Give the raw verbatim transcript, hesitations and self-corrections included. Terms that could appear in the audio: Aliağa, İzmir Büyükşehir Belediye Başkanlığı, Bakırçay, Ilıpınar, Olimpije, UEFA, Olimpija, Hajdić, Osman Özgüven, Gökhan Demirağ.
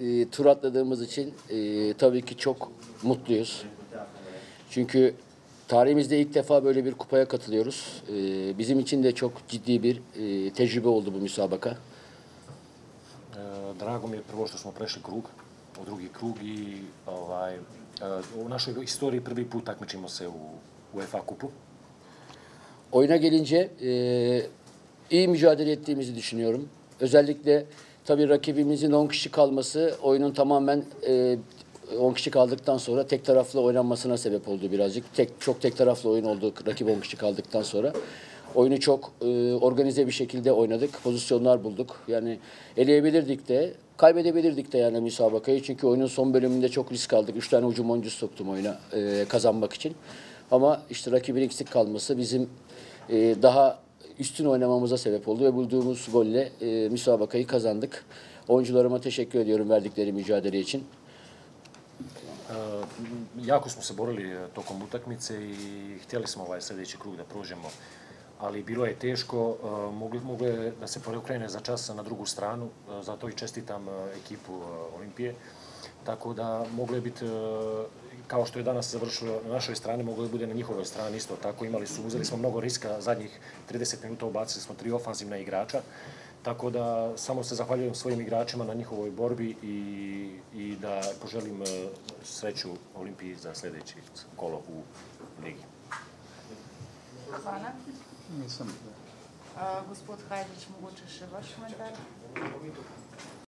E, tur atladığımız için e, tabii ki çok mutluyuz. Çünkü tarihimizde ilk defa böyle bir kupaya katılıyoruz. E, bizim için de çok ciddi bir e, tecrübe oldu bu müsabaka. Drago mi je prvo što smo prešli krug, u drugi krug i ovaj, u našoj istoriji prvi put takmičimo se u UEFA kupu. Oyuna gelince e, iyi mücadele ettiğimizi düşünüyorum. Özellikle tabii rakibimizin on kişi kalması oyunun tamamen e, on kişi kaldıktan sonra tek taraflı oynanmasına sebep oldu birazcık. Tek, çok tek taraflı oyun oldu rakip on kişi kaldıktan sonra. Oyunu çok e, organize bir şekilde oynadık. Pozisyonlar bulduk. Yani eleyebilirdik de, kaybedebilirdik de yani müsabakayı. Çünkü oyunun son bölümünde çok risk aldık. Üç tane hücum oyuncusu soktum oyuna e, kazanmak için. Ama işte rakibin eksik kalması bizim e, daha üstün oynamamıza sebep oldu ve bulduğumuz golle e, müsabakayı kazandık. Oyuncularıma teşekkür ediyorum verdikleri mücadele için. Jako smo se borili tokom utakmice i htjeli smo ovaj sljedeći krug da prođemo, ali bilo je teško, moglo je da se preokrene za čas na drugu stranu, zato i čestitam ekipu Olimpije, tako da moglo je biti, kao što je danas završilo na našoj strani, moglo je bude na njihovoj strani isto tako, imali su, uzeli smo mnogo riska, zadnjih trideset minuta ubacili smo tri ofanzivna igrača, tako da samo se zahvaljujem svojim igračima na njihovoj borbi i da poželim sreću Olimpiji za sljedeći kolo u ligi. Hvala. Gospod Hajdić, mogoče še vaš komentar?